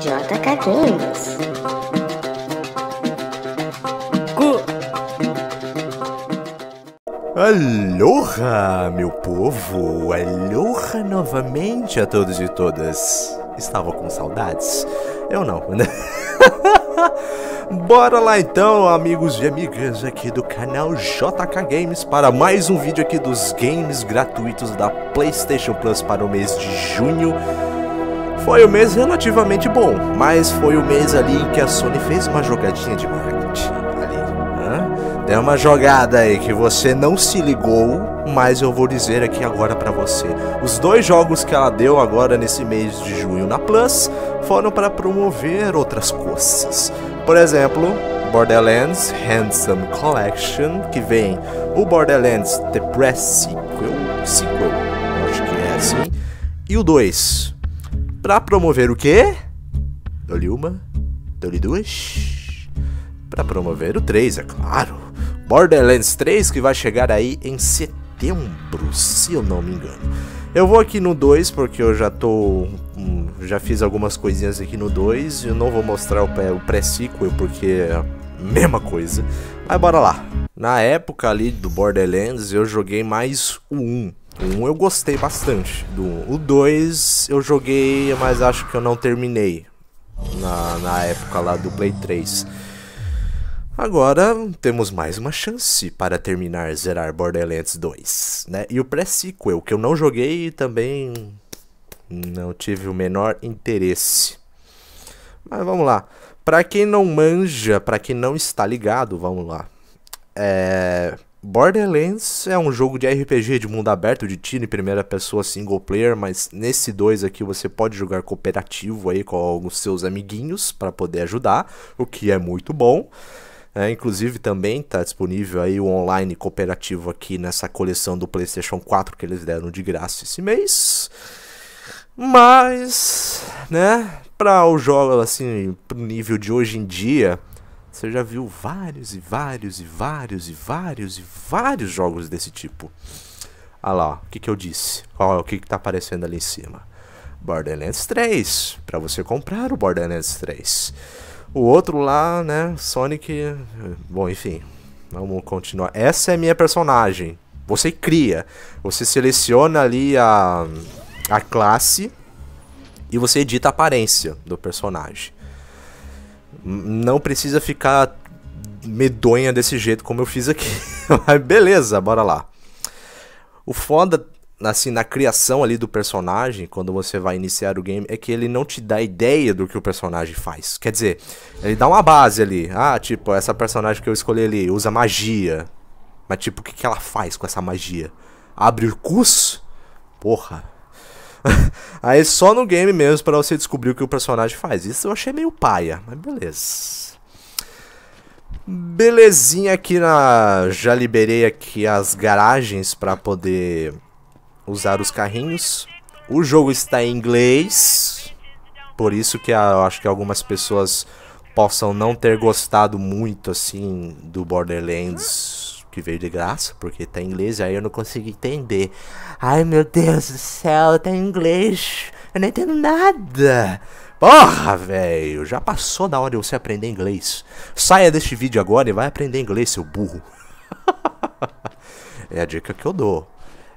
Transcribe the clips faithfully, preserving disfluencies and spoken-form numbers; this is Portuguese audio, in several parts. J K Games. Aloha, meu povo! Aloha novamente a todos e todas. Estava com saudades? Eu não, né? Bora lá então, amigos e amigas aqui do canal J K Games, para mais um vídeo aqui dos games gratuitos da PlayStation Plus para o mês de junho. Foi um mês relativamente bom, mas foi o mês ali que a Sony fez uma jogadinha de marketing ali, né? Tem uma jogada aí que você não se ligou, mas eu vou dizer aqui agora pra você. Os dois jogos que ela deu agora nesse mês de junho na Plus foram para promover outras coisas. Por exemplo, Borderlands Handsome Collection, que vem o Borderlands The Press Sequel, sequel acho que é assim, e o dois. Pra promover o quê? Dou-lhe uma, dou-lhe duas. Pra promover o três, é claro. Borderlands três, que vai chegar aí em setembro, se eu não me engano. Eu vou aqui no dois, porque eu já tô... já fiz algumas coisinhas aqui no dois. Eu não vou mostrar o pré-sequel, porque é a mesma coisa. Mas bora lá. Na época ali do Borderlands, eu joguei mais o um. O um eu gostei bastante do um. O dois eu joguei, mas acho que eu não terminei na, na época lá do Play três. Agora temos mais uma chance para terminar, zerar Borderlands dois, né? E o pré-sequel, que eu não joguei e também não tive o menor interesse. Mas vamos lá. Pra quem não manja, pra quem não está ligado, vamos lá. É... Borderlands é um jogo de R P G de mundo aberto, de tiro em primeira pessoa, single player, mas nesse dois aqui você pode jogar cooperativo aí com os seus amiguinhos para poder ajudar, o que é muito bom. É, inclusive também tá disponível aí o online cooperativo aqui nessa coleção do PlayStation quatro que eles deram de graça esse mês. Mas, né, para o jogo assim, pro nível de hoje em dia, você já viu vários e vários e vários e vários e vários jogos desse tipo. Ah lá, ó, o que que eu disse? Ó, o que que tá aparecendo ali em cima? Borderlands três, pra você comprar o Borderlands três. O outro lá, né, Sonic... Bom, enfim, vamos continuar. Essa é a minha personagem. Você cria, você seleciona ali a, a classe e você edita a aparência do personagem. Não precisa ficar medonha desse jeito como eu fiz aqui. Mas beleza, bora lá. O foda, assim, na criação ali do personagem, quando você vai iniciar o game, é que ele não te dá ideia do que o personagem faz. Quer dizer, ele dá uma base ali. Ah, tipo, essa personagem que eu escolhi ali usa magia. Mas tipo, o que que ela faz com essa magia? Abre o curso? Porra. Aí só no game mesmo pra você descobrir o que o personagem faz. Isso eu achei meio paia, mas beleza. Belezinha aqui na... Já liberei aqui as garagens pra poder usar os carrinhos. O jogo está em inglês, por isso que eu acho que algumas pessoas possam não ter gostado muito assim do Borderlands que veio de graça, porque tá em inglês, aí eu não consegui entender. Ai meu Deus do céu, tá em inglês, eu não entendo nada. Porra, velho, já passou da hora de você aprender inglês. Saia deste vídeo agora e vai aprender inglês, seu burro. É a dica que eu dou.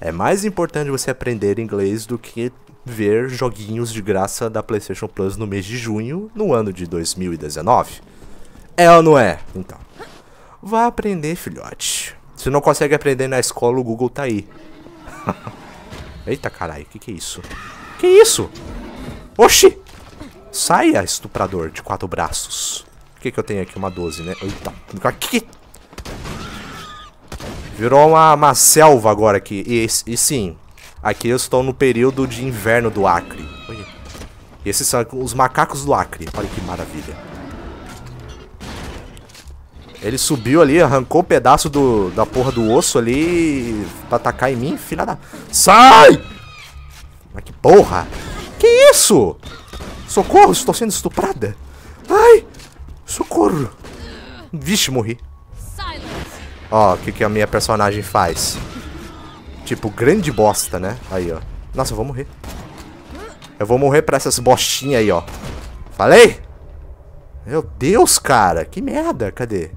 É mais importante você aprender inglês do que ver joguinhos de graça da PlayStation Plus no mês de junho, no ano de dois mil e dezenove. É ou não é? Então, vá aprender, filhote. Se não consegue aprender na escola, o Google tá aí. Eita, caralho, que que é isso? Que isso? Oxi! Saia, estuprador de quatro braços. O que que eu tenho aqui? Uma doze, né? Eita, aqui... Virou uma, uma selva agora aqui. E, e sim, aqui eu estou no período de inverno do Acre. Olha. Esses são os macacos do Acre. Olha que maravilha. Ele subiu ali, arrancou um pedaço do, da porra do osso ali pra atacar em mim. Filha da... Sai! Mas que porra! Que isso? Socorro, estou sendo estuprada. Ai! Socorro! Vixe, morri. Ó, o que que a minha personagem faz? Tipo, grande bosta, né? Aí, ó. Nossa, eu vou morrer. Eu vou morrer pra essas bostinhas aí, ó. Falei? Meu Deus, cara. Que merda. Cadê?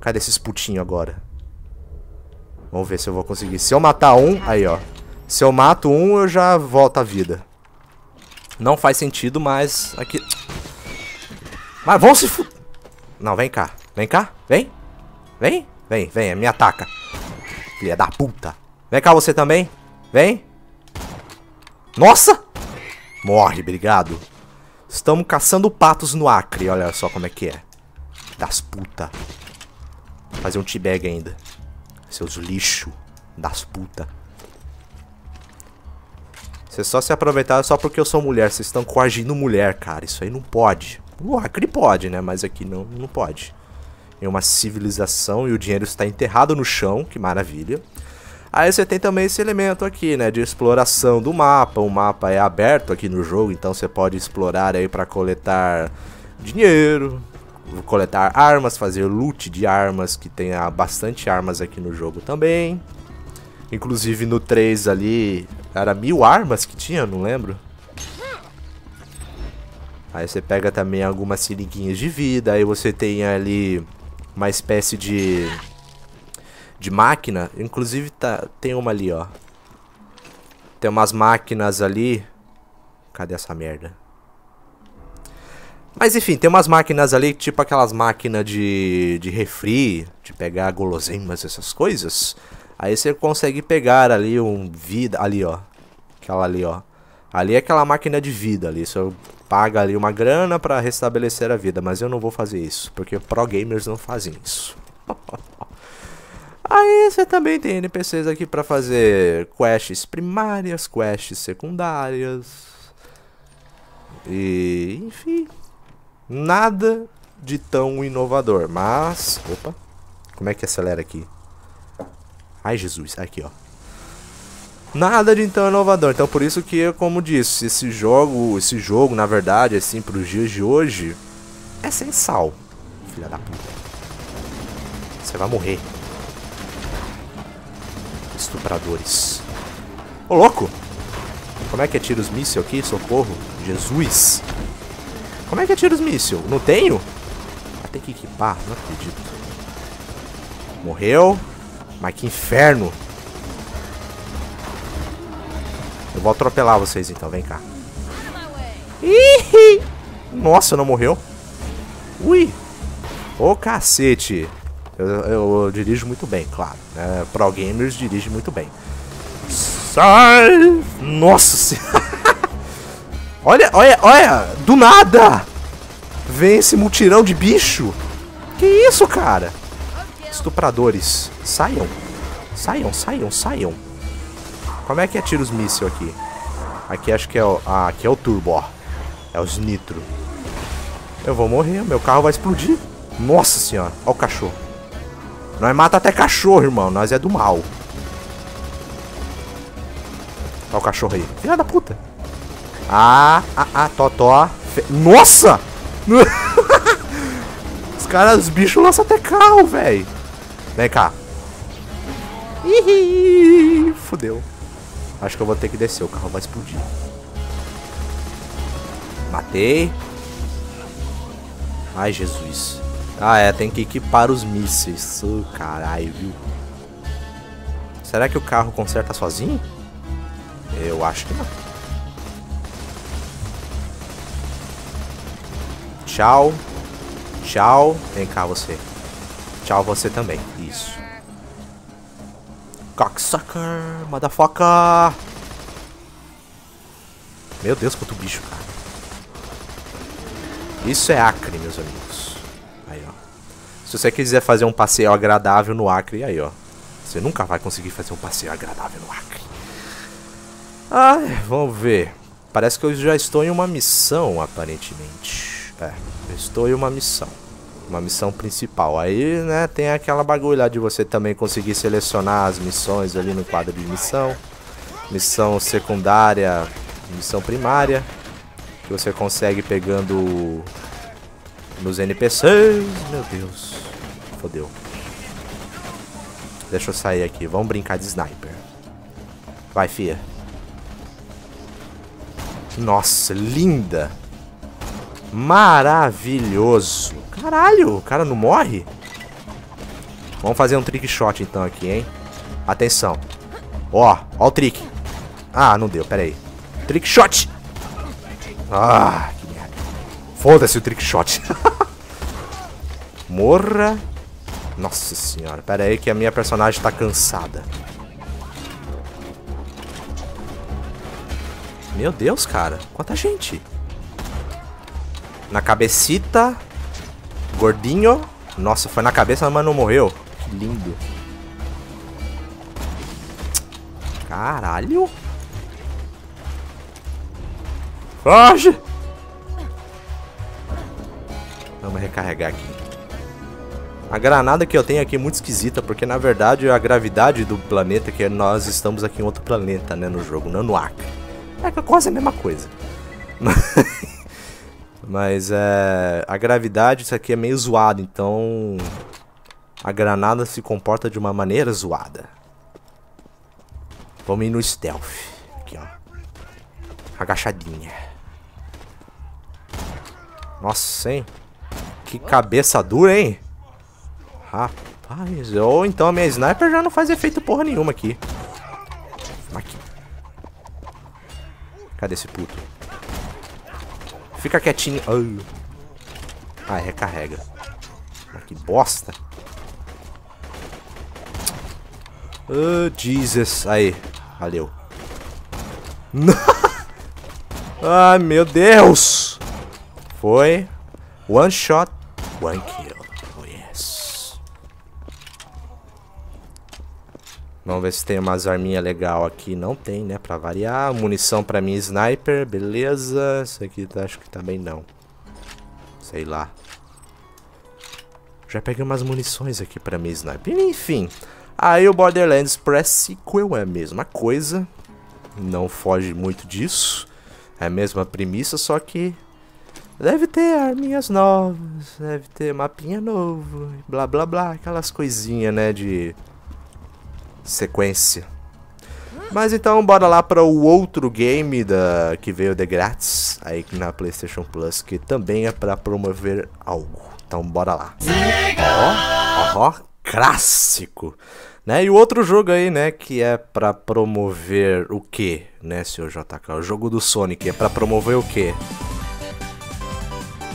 Cadê esses putinhos agora? Vamos ver se eu vou conseguir. Se eu matar um... Aí, ó. Se eu mato um, eu já volto à vida. Não faz sentido, mas... Aqui... Mas vão se fu... Não, vem cá. Vem cá. Vem. Vem. Vem, vem. Me ataca. Filha da puta. Vem cá você também. Vem. Nossa. Morre, obrigado. Estamos caçando patos no Acre. Olha só como é que é. Das puta. Fazer um teabag ainda. Seus lixo. Das puta. Vocês só se aproveitaram só porque eu sou mulher. Vocês estão coagindo mulher, cara. Isso aí não pode. O Acre pode, né? Mas aqui não, não pode. É uma civilização e o dinheiro está enterrado no chão. Que maravilha. Aí você tem também esse elemento aqui, né? De exploração do mapa. O mapa é aberto aqui no jogo. Então você pode explorar aí para coletar dinheiro. Coletar armas. Fazer loot de armas. Que tem bastante armas aqui no jogo também. Inclusive no três ali... Era mil armas que tinha? Não lembro. Aí você pega também algumas seringuinhas de vida. Aí você tem ali uma espécie de... De máquina. Inclusive tá, tem uma ali, ó. Tem umas máquinas ali. Cadê essa merda? Mas enfim, tem umas máquinas ali. Tipo aquelas máquinas de, de refri. De pegar guloseimas, essas coisas. Aí você consegue pegar ali um vida... Ali, ó. Aquela ali, ó. Ali é aquela máquina de vida ali. Você paga ali uma grana pra restabelecer a vida. Mas eu não vou fazer isso. Porque pro gamers não fazem isso. Aí você também tem N P Cs aqui pra fazer quests primárias, quests secundárias. E... Enfim. Nada de tão inovador. Mas... Opa. Como é que acelera aqui? Ai, Jesus. Aqui, ó. Nada de tão inovador. Então, por isso que, como disse, esse jogo, esse jogo, na verdade, assim, pros dias de hoje, é sem sal. Filha da puta. Você vai morrer. Estupradores. Ô, louco! Como é que atira os mísseis aqui? Socorro. Jesus. Como é que atira os mísseis? Não tenho? Vai ter que equipar. Não acredito. Morreu. Mas que inferno. Eu vou atropelar vocês então, vem cá. Ih! Nossa, não morreu. Ui! Ô, cacete. Eu, eu, eu dirijo muito bem, claro. É, pro gamers dirige muito bem. Sai! Nossa senhora! Olha, olha, olha! Do nada! Vem esse mutirão de bicho! Que isso, cara? Estupradores. Saiam. Saiam, saiam, saiam. Como é que atira os mísseis aqui? Aqui acho que é o... Ah, aqui é o turbo, ó. É os nitro. Eu vou morrer, meu carro vai explodir. Nossa senhora, ó o cachorro. Nós mata até cachorro, irmão. Nós é do mal. Ó o cachorro aí. Filha da puta. Ah, ah, ah, tó, tó. Fe... Nossa! Os caras, os bichos lançam até carro, velho. Vem cá. Ih, fudeu. Acho que eu vou ter que descer, o carro vai explodir. Matei. Ai, Jesus. Ah, é, tem que equipar os mísseis. Oh, caralho, viu? Será que o carro conserta sozinho? Eu acho que não. Tchau. Tchau. Vem cá, você. Tchau, você também. Isso. Cocksucker, motherfucker. Meu Deus, quanto bicho, cara. Isso é Acre, meus amigos. Aí, ó. Se você quiser fazer um passeio agradável no Acre, aí, ó. Você nunca vai conseguir fazer um passeio agradável no Acre. Ai, vamos ver. Parece que eu já estou em uma missão, aparentemente. É, eu estou em uma missão. Uma missão principal. Aí, né, tem aquela bagulha de você também conseguir selecionar as missões ali no quadro de missão. Missão secundária, missão primária. Que você consegue pegando nos N P Cs. Meu Deus. Fodeu. Deixa eu sair aqui. Vamos brincar de sniper. Vai, fia. Nossa, linda. Maravilhoso. Caralho, o cara não morre? Vamos fazer um trick shot então aqui, hein? Atenção. Ó, ó o trick. Ah, não deu, pera aí. Trick shot. Ah, que merda. Foda-se o trick shot. Morra. Nossa senhora, pera aí que a minha personagem tá cansada. Meu Deus, cara. Quanta gente. Na cabecita. Gordinho. Nossa, foi na cabeça, mas não morreu. Que lindo. Caralho. Foge. Vamos recarregar aqui. A granada que eu tenho aqui é muito esquisita, porque na verdade a gravidade do planeta é que nós estamos aqui em outro planeta, né, no jogo, não no Acre. É quase a mesma coisa. Mas é... a gravidade, isso aqui é meio zoado, então... a granada se comporta de uma maneira zoada. Vamos ir no stealth. Aqui, ó. Agachadinha. Nossa, hein? Que cabeça dura, hein? Rapaz, ou então a minha sniper já não faz efeito porra nenhuma aqui. Aqui. Cadê esse puto? Fica quietinho. Oh. Ah, recarrega. Mas que bosta. Oh, Jesus. Aí. Valeu. Ai, meu Deus. Foi. One shot. One kill. Oh, yes. Vamos ver se tem umas arminhas legais aqui. Não tem, né? Pra variar. Munição pra mim, sniper. Beleza. Isso aqui tá, acho que também não. Sei lá. Já peguei umas munições aqui pra mim, sniper. Enfim. Aí o Borderlands Press Sequel é a mesma coisa. Não foge muito disso. É a mesma premissa, só que... deve ter arminhas novas. Deve ter mapinha novo. Blá, blá, blá. Aquelas coisinhas, né, de... sequência. Mas então bora lá para o outro game da que veio de grátis aí na PlayStation Plus, que também é para promover algo. Então bora lá. Ó, ó, ó, clássico, né? E o outro jogo aí, né, que é para promover o quê, né, senhor J K? O jogo do Sonic é para promover o quê?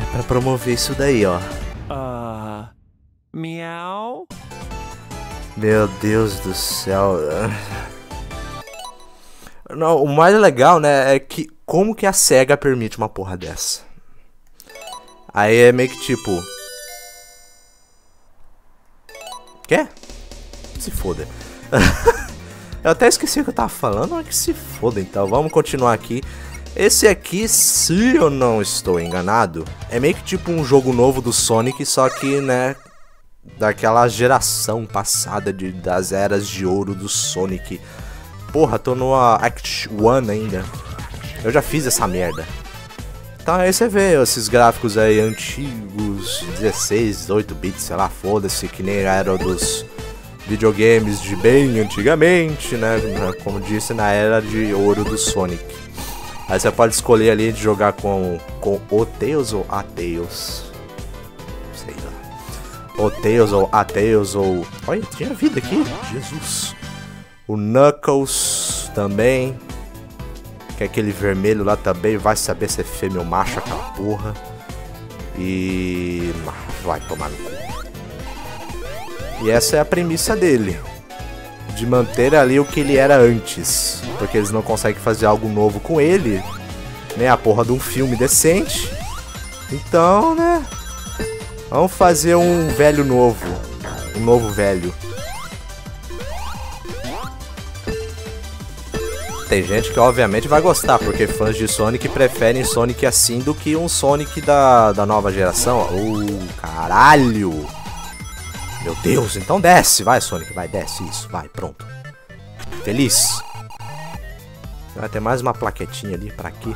É para promover isso daí, ó. Ah, uh, miau. Meu Deus do céu. Não, o mais legal, né, é que como que a SEGA permite uma porra dessa? Aí é meio que tipo... quê? Se foda. Eu até esqueci o que eu tava falando, mas que se foda, então. Vamos continuar aqui. Esse aqui, se eu não estou enganado, é meio que tipo um jogo novo do Sonic, só que, né... daquela geração passada de, das eras de ouro do Sonic. Porra, tô no Act um ainda. Eu já fiz essa merda. Então aí você vê esses gráficos aí antigos, dezesseis, dezoito bits, sei lá, foda-se, que nem era dos videogames de bem antigamente, né? Como disse, na era de ouro do Sonic. Aí você pode escolher ali de jogar com, com o Tails ou a Tails. Sei lá. O Tails ou a Tails ou... olha, tinha vida aqui. Jesus. O Knuckles também. Que é aquele vermelho lá também. Vai saber se é fêmea ou macho aquela porra. E... vai tomar no cu. E essa é a premissa dele. De manter ali o que ele era antes. Porque eles não conseguem fazer algo novo com ele. Né? A porra de um filme decente. Então, né... vamos fazer um velho novo. Um novo velho. Tem gente que obviamente vai gostar, porque fãs de Sonic preferem Sonic assim do que um Sonic da, da nova geração. Oh, caralho! Meu Deus, então desce, vai Sonic, vai, desce, isso, vai, pronto. Feliz. Vai ter mais uma plaquetinha ali, pra quê?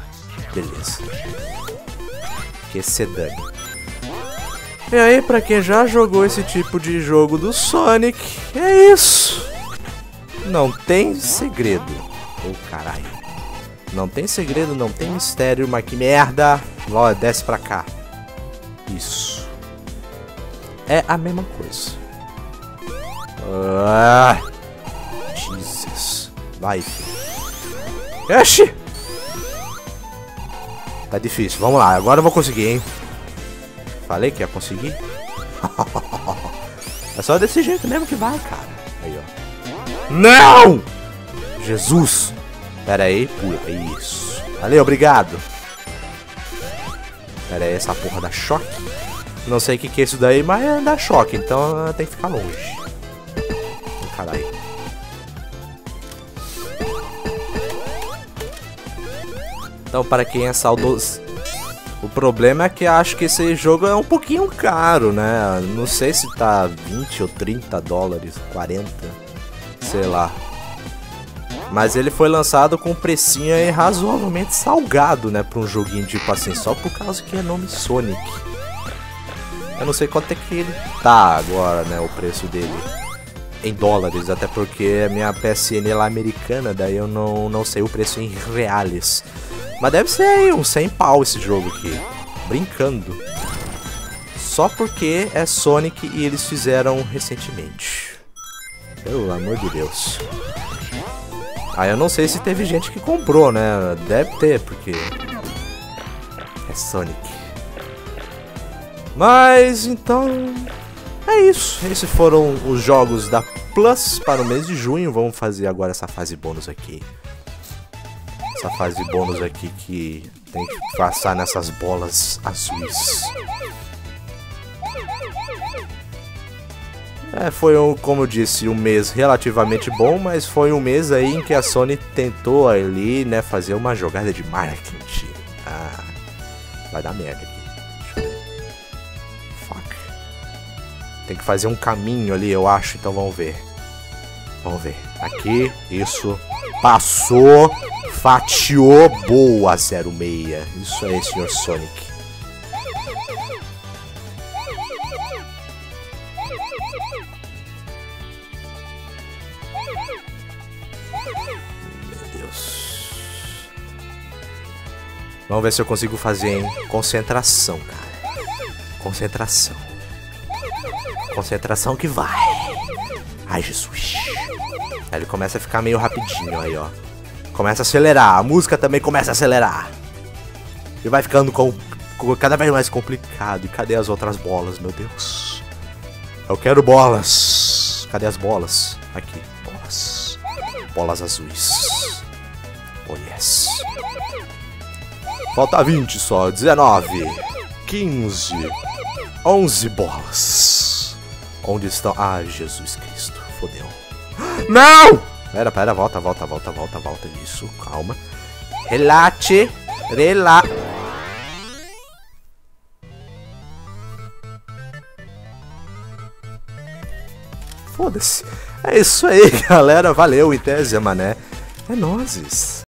Beleza. Que se dane. E aí, pra quem já jogou esse tipo de jogo do Sonic, é isso. Não tem segredo. Oh, caralho. Não tem segredo, não tem mistério, mas que merda. Ó, desce pra cá. Isso. É a mesma coisa. Ah, Jesus. Vai, filho. Oxi! Tá difícil. Vamos lá, agora eu vou conseguir, hein? Falei que ia conseguir. É só desse jeito mesmo que vai, cara. Aí, ó. Não! Jesus! Pera aí, pula. Isso. Valeu, obrigado. Pera aí, essa porra dá choque. Não sei o que que é isso daí, mas dá choque. Então tem que ficar longe. Caralho. Então, para quem é saudoso... O problema é que acho que esse jogo é um pouquinho caro, né? Não sei se tá vinte ou trinta dólares, quarenta, sei lá. Mas ele foi lançado com um precinho aí razoavelmente salgado, né? Pra um joguinho tipo assim, só por causa que é nome Sonic. Eu não sei quanto é que ele tá agora, né? O preço dele em dólares, até porque a minha P S N é americana, daí eu não, não sei o preço em reais. Mas deve ser aí um cem pau esse jogo aqui. Brincando. Só porque é Sonic e eles fizeram recentemente. Pelo amor de Deus. Ah, eu não sei se teve gente que comprou, né? Deve ter, porque... é Sonic. Mas, então... é isso. Esses foram os jogos da Plus para o mês de junho. Vamos fazer agora essa fase bônus aqui. Essa fase bônus aqui que tem que passar nessas bolas azuis. É, foi um, como eu disse, um mês relativamente bom, mas foi um mês aí em que a Sony tentou ali, né, fazer uma jogada de marketing. Ah, vai dar merda aqui. Fuck. Tem que fazer um caminho ali, eu acho, então vamos ver. Vamos ver. Aqui, isso. Passou. Fatiou. Boa, zero seis. Isso aí, senhor Sonic. Meu Deus. Vamos ver se eu consigo fazer, hein? Concentração, cara. Concentração. Concentração que vai. Ai, Jesus. Aí ele começa a ficar meio rapidinho aí, ó. Começa a acelerar, a música também começa a acelerar. E vai ficando com, com, cada vez mais complicado. E cadê as outras bolas, meu Deus? Eu quero bolas. Cadê as bolas? Aqui, bolas. Bolas azuis. Oh, yes. Falta vinte só, dezenove, quinze, onze bolas. Onde estão? Ah, Jesus Cristo, fodeu. Não! Pera, pera, volta, volta, volta, volta, volta. Isso, calma. Relate. Rela... Foda-se. É isso aí, galera. Valeu, Itésia, mané. É nozes.